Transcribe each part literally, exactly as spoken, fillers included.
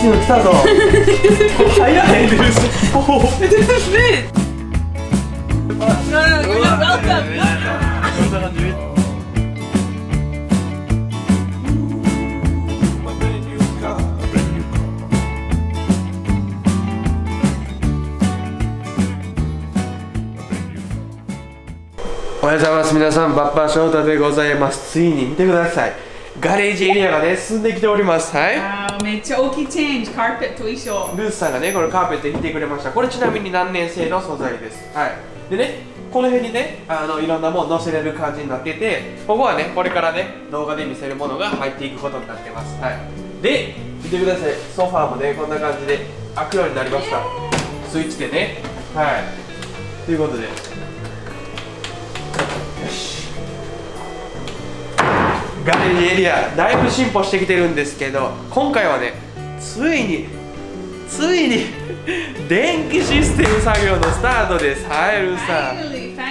シュー来たぞ。入らへんでるし。おはようございます。皆さん、バッパー翔太でございます。ついに見てください。ガレージエリアがね、進んできております。はい。めっちゃ大きいチェンジ、カーペット衣装。ルースさんがね、このカーペット着てくれました。これちなみに何年製の素材です。はい。でね、この辺にね、あのいろんなもの載せれる感じになってて、ここはね、これからね、動画で見せるものが入っていくことになってます。はい。で、見てください。ソファーもね、こんな感じで開くようになりました。スイッチでね。はい。ということで。よし。ガレージエリアだいぶ進歩してきてるんですけど、今回はねついについに電気システム作業のスタートです。はい、ルーさ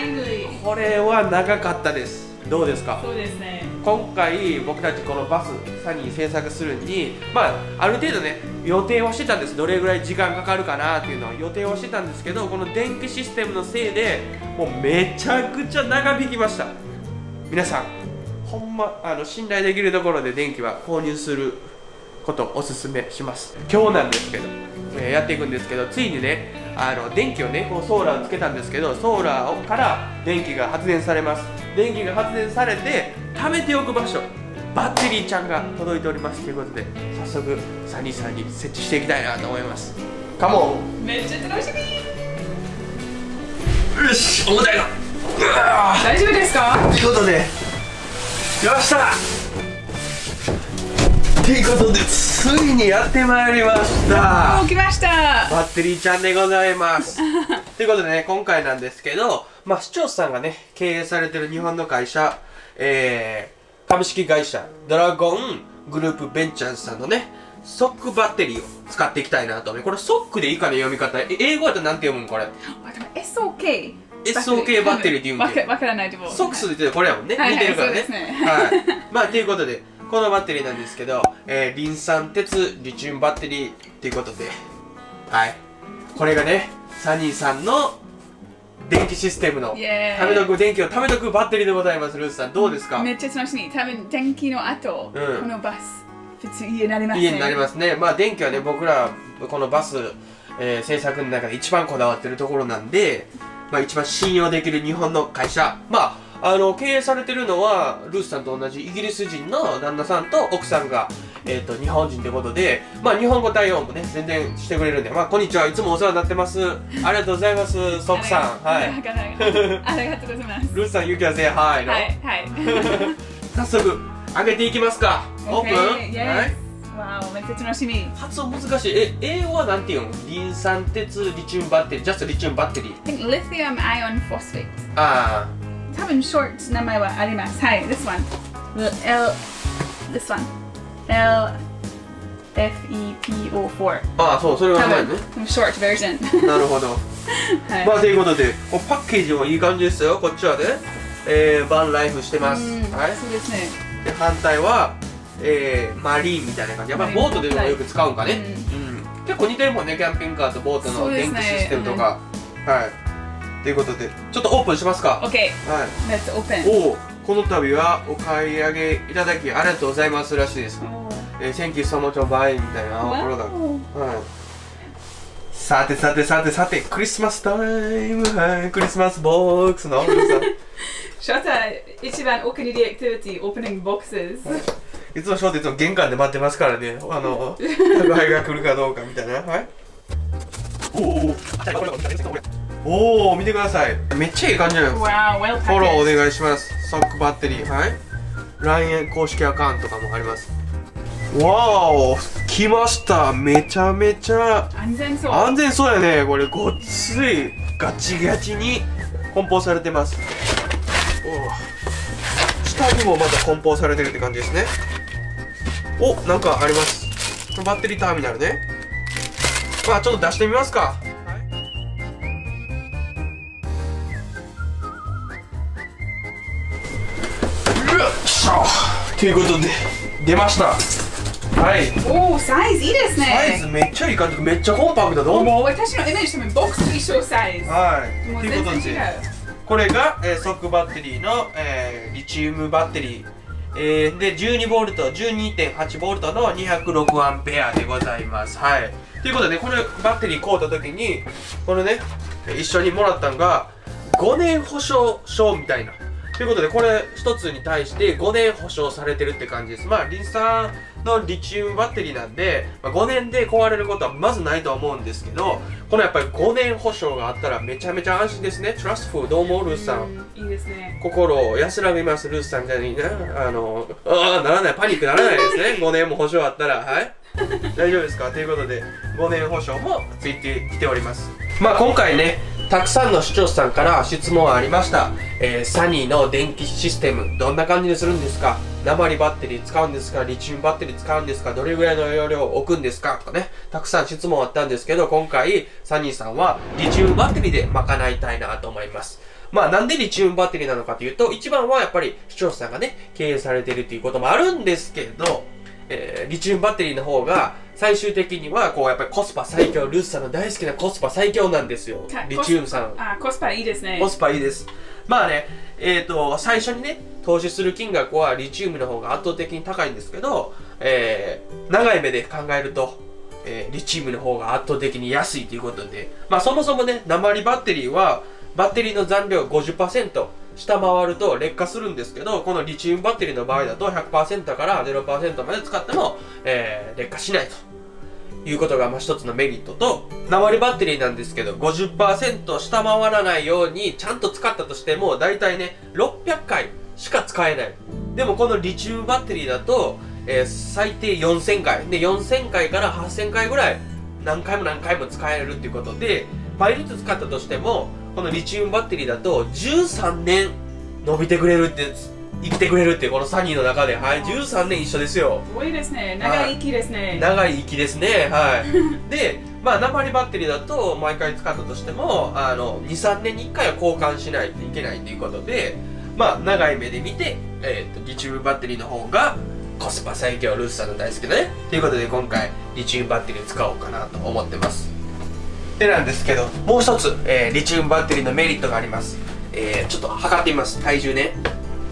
ん、これは長かったです。どうですか？そうですね、今回僕たちこのバスサニー制作するに、まあある程度ね予定をしてたんです。どれぐらい時間かかるかなっていうのは予定をしてたんですけど、この電気システムのせいでもうめちゃくちゃ長引きました。皆さんほんまあの信頼できるところで電気は購入することをおすすめします。今日なんですけど、えー、やっていくんですけど、ついにねあの電気をねこうソーラーをつけたんですけど、ソーラーから電気が発電されます。電気が発電されて貯めておく場所、バッテリーちゃんが届いておりますということで、早速サニーさんに設置していきたいなと思います。カモン、めっちゃ楽しみ。よし、重たいな。大丈夫ですか？ということでよっしゃということで、ついにやってまいりました。起きました。バッテリーちゃんでございますということでね、今回なんですけど、まあ、市長さんがね経営されてる日本の会社、えー、株式会社ドラゴングループベンチャーズさんのねエスオーケーバッテリーを使っていきたいなとね。これエスオーケーでいいかね、読み方。英語やとなんて読むんこれ？ エスオーケーエスオーケー バッテリーって言うんだけど、わからないと思う。ソックスで言ってこれやもんね、似てるからね。はい。まあということで、このバッテリーなんですけど、えー、リン酸鉄リチウムバッテリーということで、はい。これがね、サニーさんの電気システムのためとく電気をためとくバッテリーでございます。ルースさんどうですか？めっちゃ楽しみ。多分電気の後、うん、このバス普通家になりますね。家になりますね。まあ電気はね、僕らこのバス、えー、制作の中で一番こだわってるところなんで。まあ一番信用できる日本の会社、まああの経営されてるのはルースさんと同じイギリス人の旦那さんと奥さんが、えー、と日本人ってことで、まあ日本語対応もね全然してくれるんで、まあこんにちは、いつもお世話になってます、ありがとうございます、ソクさん、はい、ありがとうございます。ルースさん、ゆきはせーはいの、はいはい早速上げていきますか。オープン。はい、わー、めっちゃ楽しみ。発音難しい。え、英語はなんて言うの？リン酸鉄リチウムバッテリー、ジャストリチウムバッテリー。I think lithium ion phosphate。ああ。多分ショート名前はあります。はい、this one。L、this one。L F E P O フォー。ああ、そう、それはないね。ショートバージョン。なるほど。はい。まあということで、こうパッケージもいい感じですよ。こっちはね、えー、バンライフしてます。はい。そうですね。で、反対は。えー、マリンみたいな感じ、やっぱりボートでもよく使うんかね、うん、結構似てるもんね、キャンピングカーとボートの電気システムとか、ね、はい、ということでちょっとオープンしますか。 OK、はい、レッツオープン。おお、この度はお買い上げいただきありがとうございますらしいです。Thank you so much for buying みたいなところだ、はい、さてさてさてさて、クリスマスタイム、はい、クリスマスボックスの皆さんショータ、一番お気に入りアクティビティ、オープニングボックスです、はい、いつもショーっていつも玄関で待ってますからね、あの宅配が来るかどうかみたいな。はい、おおおお、見てください、めっちゃいい感じじゃないですか。フォローお願いします。エスオーケーバッテリー、はい、 ライン 公式アカウントとかもあります。わお、来ました。めちゃめちゃ安全そう。安全そうやね、これ。ごっついガチガチに梱包されてます。おお、下にもまた梱包されてるって感じですね。お、なんかあります、バッテリーターミナルね。まあちょっと出してみますか、はい、よっしゃということで出ました。はい。おお、サイズいいですね。サイズめっちゃいい感じ、めっちゃコンパクトだと思う。私のイメージ多分ボックスと一緒サイズ。はい。もう全然違う。これが、えー、エスオーケー バッテリーの、えー、リチウムバッテリー。えー、で じゅうにボルト、じゅうにてんはちボルト の にひゃくろくアンペア でございます。はい。ということで、このバッテリー買うた時に、このね、一緒にもらったのが、ごねん保証証みたいな。ということで、これひとつに対してごねん保証されてるって感じです。まあ、リン酸のリチウムバッテリーなんで、まあ、ごねんで壊れることはまずないとは思うんですけど、このやっぱりごねん保証があったらめちゃめちゃ安心ですね。トラストフル、どうもルースさん。いいですね。心を安らぎます、ルースさんみたいにね。あの、ああ、ならない、パニックならないですね。ごねんも保証あったら、はい。大丈夫ですかということで、ごねん保証もついてきております。まあ、今回ね、たくさんの視聴者さんから質問ありました、えー、サニーの電気システムどんな感じにするんですか、鉛バッテリー使うんですか、リチウムバッテリー使うんですか、どれぐらいの容量を置くんですかとかね、たくさん質問あったんですけど、今回サニーさんはリチウムバッテリーで賄いたいなと思います。まあなんでリチウムバッテリーなのかというと、一番はやっぱり視聴者さんがね経営されているということもあるんですけど、えー、リチウムバッテリーの方が最終的にはこうやっぱりコスパ最強、ルースさんの大好きなコスパ最強なんですよ、リチウムさん。あ、コスパいいですね。コスパいいです。まあね、えっと最初にね投資する金額はリチウムの方が圧倒的に高いんですけど、えー、長い目で考えると、えー、リチウムの方が圧倒的に安いということで、まあそもそもね鉛バッテリーはバッテリーの残量 ごじゅっパーセント下回ると劣化するんですけど、このリチウムバッテリーの場合だと ひゃくパーセント から ゼロパーセント まで使っても、えー、劣化しないということがまあ一つのメリットと、鉛バッテリーなんですけど ごじゅっパーセント 下回らないようにちゃんと使ったとしても大体ねろっぴゃっかいしか使えない。でもこのリチウムバッテリーだと、えー、最低よんせんかいでよんせんかいからはっせんかいぐらい何回も何回も使えるっていうことで、毎日使ったとしてもこのリチウムバッテリーだとじゅうさんねん伸びてくれるって、生きてくれるって、このサニーの中で、はい、じゅうさんねん一緒ですよ。すごいですね。長い息ですね、はい、長い息ですね、はいで、まあ鉛バッテリーだと毎回使ったとしてもにさんねんにいっかいは交換しないといけないということで、まあ長い目で見て、えー、とリチウムバッテリーの方がコスパ最強、ルースさんの大好きだねということで、今回リチウムバッテリー使おうかなと思ってます。でなんですけど、もう一つ、えー、リチウムバッテリーのメリットがあります。えー、ちょっと測ってみます。体重ね。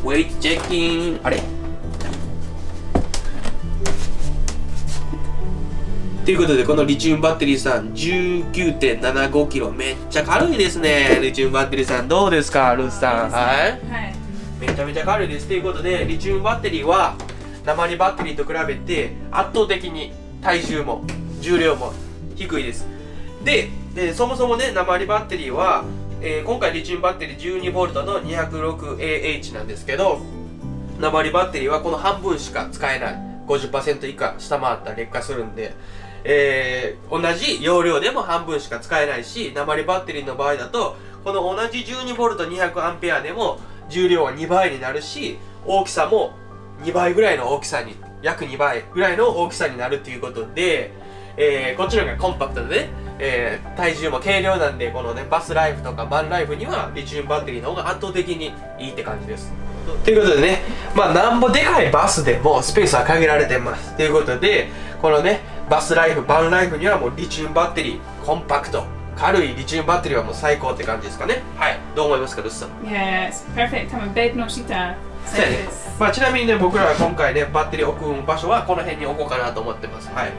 ウェイトチェッキン。あれということで、このリチウムバッテリーさん じゅうきゅうてんななごキロ、めっちゃ軽いですね。リチウムバッテリーさんどうですか、ルースさん。はい、はい、めちゃめちゃ軽いです。ということで、リチウムバッテリーは鉛バッテリーと比べて圧倒的に体重も重量も低いです。で、えー、そもそもね、鉛バッテリーは、えー、今回リチウムバッテリー じゅうにボルト の にひゃくろくアンペア なんですけど、鉛バッテリーはこの半分しか使えない ごじゅっパーセント 以下下回ったら劣化するんで、えー、同じ容量でも半分しか使えないし、鉛バッテリーの場合だとこの同じ じゅうにボルトにひゃくアンペア でも重量はにばいになるし、大きさもにばいぐらいの大きさに、約にばいぐらいの大きさになるということで、えー、こっちの方がコンパクトでね、えー、体重も軽量なんで、このねバスライフとかマンライフにはリチウムバッテリーの方が圧倒的にいいって感じです。ということでね、まあなんぼでかいバスでもスペースは限られてますということで、このねバスライフバンライフにはもうリチウムバッテリー、コンパクト軽いリチウムバッテリーはもう最高って感じですかね。はい、どう思いますか、ルースさん。 Yes, perfect. 多分ベッドの下そうです。まあちなみにね、僕らは今回ねバッテリー置く場所はこの辺に置こうかなと思ってます。はい。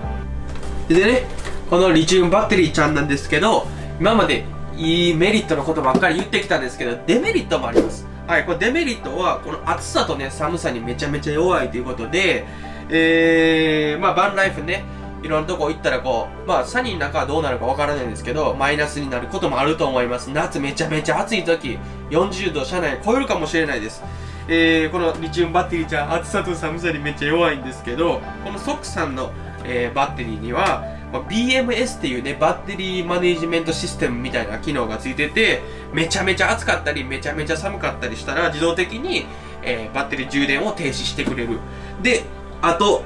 でね、このリチウムバッテリーちゃんなんですけど、今までいいメリットのことばっかり言ってきたんですけど、デメリットもあります。はい、これデメリットはこの暑さとね寒さにめちゃめちゃ弱いということで、えー、まあバンライフね、いろんなとこ行ったらこう、まあサニーの中はどうなるかわからないんですけど、マイナスになることもあると思います。夏めちゃめちゃ暑い時よんじゅうど車内超えるかもしれないです。えー、このリチウムバッテリーちゃん、暑さと寒さにめっちゃ弱いんですけど、このエスオーケーさんの、えー、バッテリーにはまあ、ビーエムエス っていうね、バッテリーマネジメントシステムみたいな機能がついてて、めちゃめちゃ暑かったり、めちゃめちゃ寒かったりしたら、自動的に、えー、バッテリー充電を停止してくれる。で、あと、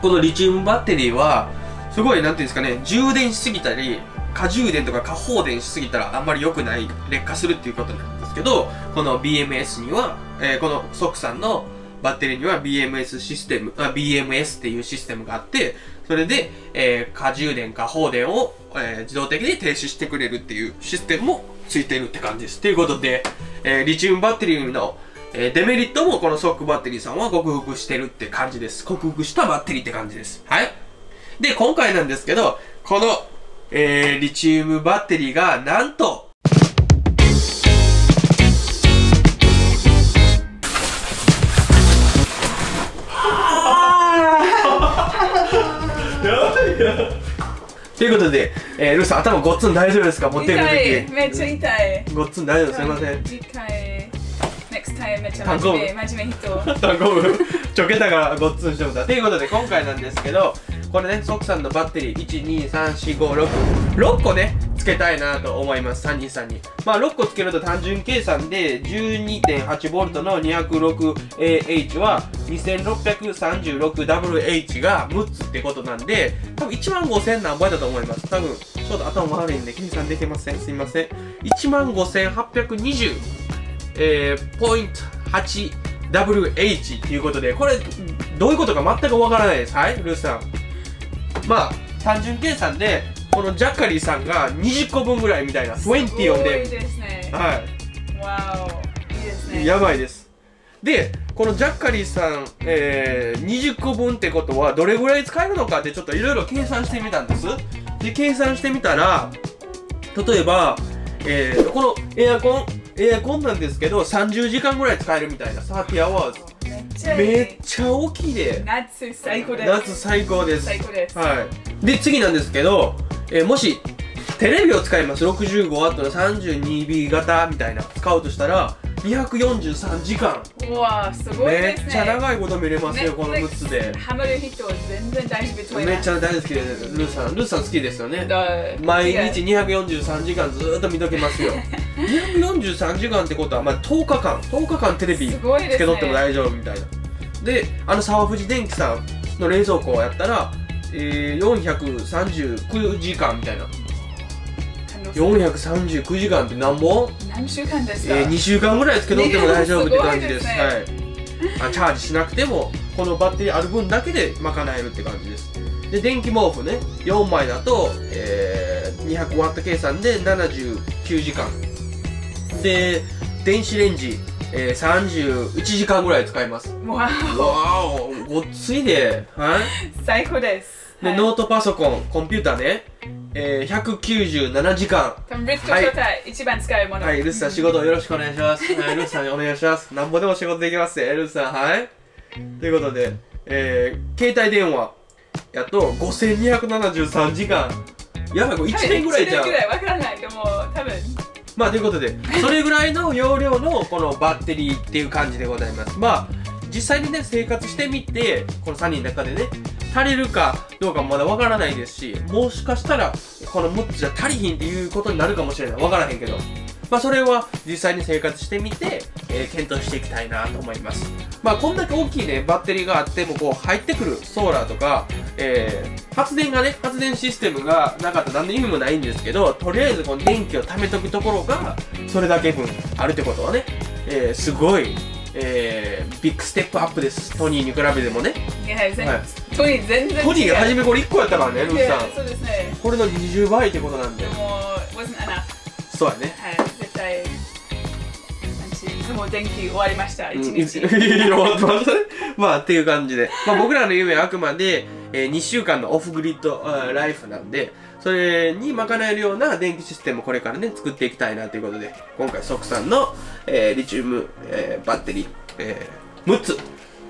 このリチウムバッテリーは、すごい、なんていうんですかね、充電しすぎたり、過充電とか過放電しすぎたらあんまり良くない、劣化するっていうことなんですけど、この ビーエムエス には、えー、このエスオーケーさんのバッテリーには ビーエムエス システム、ビーエムエス っていうシステムがあって、それで、えー、過充電か放電を、えー、自動的に停止してくれるっていうシステムもついてるって感じです。ということで、えー、リチウムバッテリーの、えー、デメリットもこの エスオーケー バッテリーさんは克服してるって感じです。克服したバッテリーって感じです。はい。で、今回なんですけど、この、えー、リチウムバッテリーがなんと、ということで、えー、ルーさん頭ごっつん大丈夫ですか？持ってくる時めっちゃ痛い。ごっつん大丈夫、すみません。次回、next time めっちゃ真面目、真面目人。タンコブ、ちょけたからごっつんしてもた。ということで今回なんですけど、これね、ソクさんのバッテリーいち、に、さん、よん、ご、ろく、ろっこね、つけたいなと思います、さんにんさんに。まあろっこつけると単純計算で じゅうにてんはちボルト の にひゃくろくエーエイチ は にせんろっぴゃくさんじゅうろくダブリューエイチ がむっつってことなんで、多分いちまんごせん何倍だと思います。多分ちょっと頭悪いんで計算できません。すいません。いちまんごせんはっぴゃくにじゅう、えー、ポイント はちダブリューエイチ っていうことで、これどういうことか全くわからないです。はい、ルーさん。まあ、単純計算でこのジャッカリーさんがにじゅっこぶんぐらいみたいなにじゅうをね、はい、やばいです。でこのジャッカリーさん、えー、にじゅっこぶんってことはどれぐらい使えるのかってちょっといろいろ計算してみたんです。で計算してみたら、例えば、えー、このエアコンエアコンなんですけどさんじゅうじかんぐらい使えるみたいなサーティーアワーズ。めっちゃ大きいで、夏最高です。夏最高です最高です、はい、で次なんですけど、えー、もしテレビを使います ろくじゅうごワット の さんじゅうにビー 型みたいな使うとしたらにひゃくよんじゅうさんじかん。うわー、すごいですね。めっちゃ長いこと見れますよ、このむっつで。ハマる人全然大丈夫。めっちゃ大好きですルーさん。ルーさん好きですよね。毎日にひゃくよんじゅうさんじかんずーっと見とけますよ。にひゃくよんじゅうさんじかんってことは、まあ、とおかかんとおかかんテレビつけとっても大丈夫みたいな。であの沢藤電機さんの冷蔵庫をやったら、えー、よんひゃくさんじゅうきゅうじかんみたいな。よんひゃくさんじゅうきゅうじかんって何本？何週間ですか？えー、にしゅうかんぐらいつけとっても大丈夫って感じです。はい。チャージしなくてもこのバッテリーある分だけで賄えるって感じです。で電気毛布ね、よんまいだと、えー、にひゃくワット 計算でななじゅうきゅうじかん。で電子レンジ、えー、さんじゅういちじかんぐらい使います。わお。ごっついで、はい。最高です。で、はい、ノートパソコン、コンピューターね。えー、ひゃくきゅうじゅうななじかん。一番使うもの。はい、ルースさん仕事よろしくお願いします。はい、ルースさんお願いします。なんぼでも仕事できますよ、ルースさん。はい。ということで、えー、携帯電話やとごせんにひゃくななじゅうさんじかん。やばい、これいちねんぐらいじゃん。いちねんぐらいわからないともう多分。まあということで、それぐらいの容量のこのバッテリーっていう感じでございます。まあ実際にね生活してみて、このさんにんの中でね。足りるかどうかもまだわからないですし、もしかしたらこのむっつじゃ足りひんっていうことになるかもしれない。わからへんけど、まあそれは実際に生活してみて、えー、検討していきたいなと思います。まあこんだけ大きいねバッテリーがあっても、こう入ってくるソーラーとか、えー、発電がね発電システムがなかったら何の意味もないんですけど、とりあえずこの電気を貯めとくところがそれだけ分あるってことはね、えー、すごい。えー、ビッグステップアップです。トニーに比べてもね。いや、はい、トニー全然違う。トニー初めこれいっこやったからね、ルーさん。そうですね。これのにじゅうばいってことなんで。もう、wasn't enough。そうやね。はい、絶対。もう電気終わりました、いちにち。終わってますね。まあ、っていう感じで。まあ、僕らの夢はあくまで、えー、にしゅうかんのオフグリッドライフなんで、それに賄えるような電気システムをこれからね作っていきたいなということで、今回ソクさんの、えー、リチウム、えー、バッテリー、えー、むっつ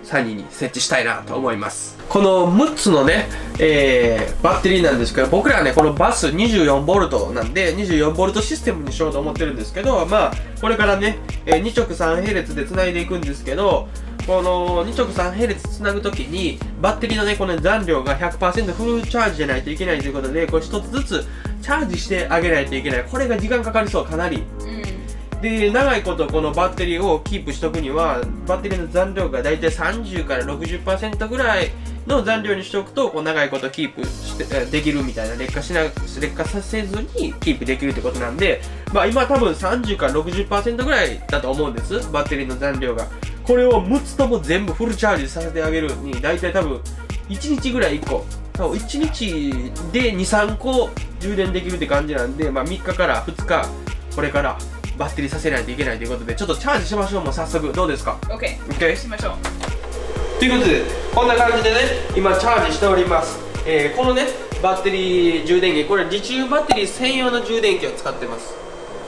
さんにんに設置したいなと思います。このむっつのね、えー、バッテリーなんですけど、僕らはねこのバス にじゅうよんボルト なんで にじゅうよんボルト システムにしようと思ってるんですけど、まあこれからね、えー、にちょくさんへいれつでつないでいくんですけど、このにちょくさんへいれつつなぐときにバッテリーのねこの残量が ひゃくパーセント フルチャージじゃないといけないということで、これひとつずつチャージしてあげないといけない。これが時間かかりそう、かなり。うん、で、長いことこのバッテリーをキープしとくには、バッテリーの残量がだいたいさんじゅうからろくじゅっパーセント ぐらいの残量にしておくと、こう長いことキープしてできるみたいな、劣化しな、劣化させずにキープできるってことなんで、まあ今多分さんじゅうからろくじゅっパーセント ぐらいだと思うんです、バッテリーの残量が。これをむっつとも全部フルチャージさせてあげるに、だいたい多分いちにちぐらいいっこ。多分いちにちでに、さんこ充電できるって感じなんで、まあみっかからふつか、これからバッテリーさせないといけないということで、ちょっとチャージしましょう。もう早速どうですか？ OK、OK しましょう。ということでこんな感じでね、今チャージしております。えー、このねバッテリー充電器、これリチウムバッテリー専用の充電器を使ってます。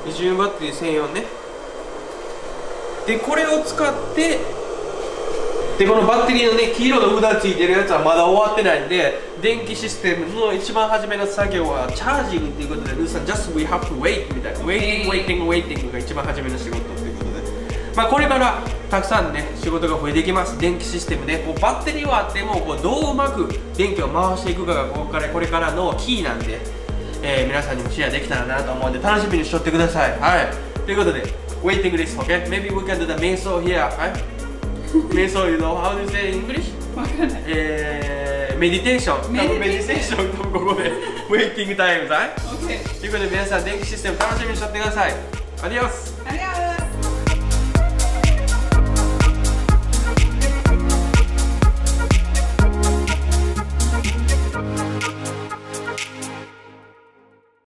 リチウムバッテリー専用ね。でこれを使って、でこのバッテリーのね黄色の裏ついてるやつはまだ終わってないんで、電気システムの一番初めの作業はチャージングっていうことで、ルーさん just we have to wait みたいな、 waiting waiting waiting が一番初めの仕事っていうことで、まあこれからたくさんね仕事が増えていきます。電気システムで、ね、バッテリーはあってもこうどううまく電気を回していくかがここからこれからのキーなんで、えー、皆さんにもシェアできたらなと思うんで楽しみにしとってください。はい、ということで waiting list okay maybe we can do the 瞑想 here、はい瞑想、you know how do you say English? わかんない。えー、メディテーション。メディテーションとここでウェイティングタイムだい。オッケー。ということで皆さん電気システム楽しみにしとってください。アディオス。アディオス。